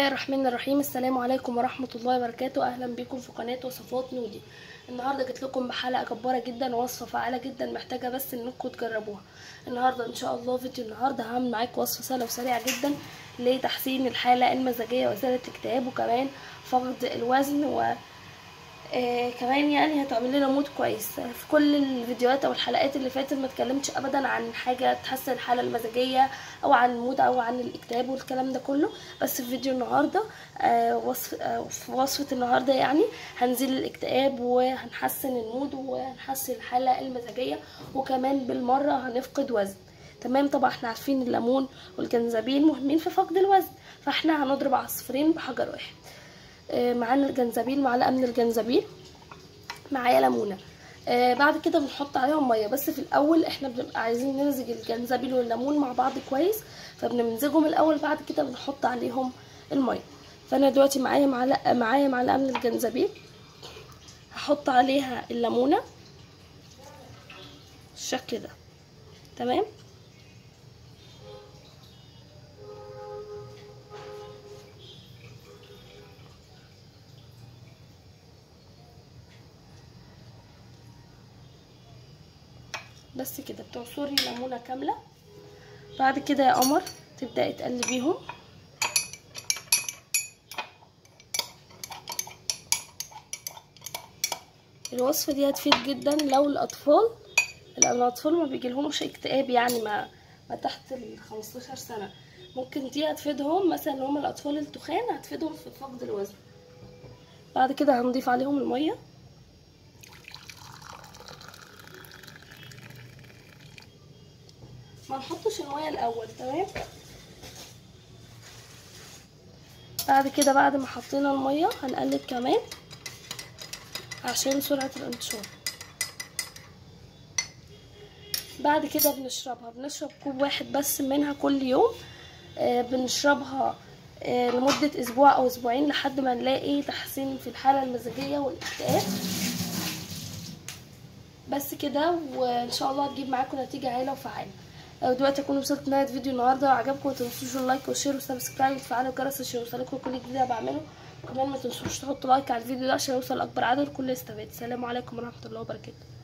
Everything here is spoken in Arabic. بسم الله الرحمن الرحيم. السلام عليكم ورحمه الله وبركاته. اهلا بكم في قناه وصفات نودي. النهارده جيت لكم بحلقه جباره جدا ووصفه فعاله جدا، محتاجه بس انكم تجربوها. النهارده ان شاء الله فيديو النهارده هعمل معاكم وصفه سهله وسريعه جدا لتحسين الحاله المزاجيه وازاله الاكتئاب وكمان فقد الوزن، وكمان يعني هتعمل لنا مود كويس. في كل الفيديوهات او الحلقات اللي فاتت ما اتكلمتش ابدا عن حاجه تحسن الحاله المزاجيه او عن المود او عن الاكتئاب والكلام ده كله، بس في فيديو النهارده وصفه النهارده يعني هنزيل الاكتئاب وهنحسن المود وهنحسن الحاله المزاجيه، وكمان بالمره هنفقد وزن. تمام، طبعا احنا عارفين الليمون والجنزبيل مهمين في فقد الوزن، فاحنا هنضرب عصفورين بحجر واحد. معانا الجنزبيل، معلقه من الجنزبيل، معايا ليمونه. بعد كده بنحط عليهم ميه، بس في الاول احنا بنبقى عايزين نمزج الجنزبيل والليمون مع بعض كويس، فبنمزجهم الاول بعد كده بنحط عليهم الميه. فانا دلوقتي معايا معلقه من الجنزبيل، هحط عليها الليمونه بالشكل ده. تمام، بس كده بتعصري ليمونه كامله. بعد كده يا قمر تبداي تقلبيهم، الوصفه دي هتفيد جدا لو الاطفال، لان الاطفال ما بيجيلهمش اكتئاب يعني ما تحت ال 15 سنه، ممكن دي هتفيدهم مثلا ان هم الاطفال التخان هتفيدهم في فقد الوزن. بعد كده هنضيف عليهم الميه، ما نحطش الميه الاول. تمام، بعد كده بعد ما حطينا الميه هنقلب كمان عشان سرعه الانتشار. بعد كده بنشرب كوب واحد بس منها كل يوم. بنشربها لمده اسبوع او اسبوعين لحد ما نلاقي تحسين في الحاله المزاجيه والاكتئاب. بس كده، وان شاء الله هتجيب معاكم نتيجه هايله وفعاله. دلوقتي اكون وصلت لنهايه فيديو النهارده، لو عجبكم ما تنسوش اللايك والشير وسبسكرايب وتفعلوا الجرس عشان يوصلكم كل جديد انا بعمله، وكمان ما تنسوش تحطوا لايك على الفيديو ده عشان يوصل اكبر عدد كله يستفاد. السلام عليكم ورحمه الله وبركاته.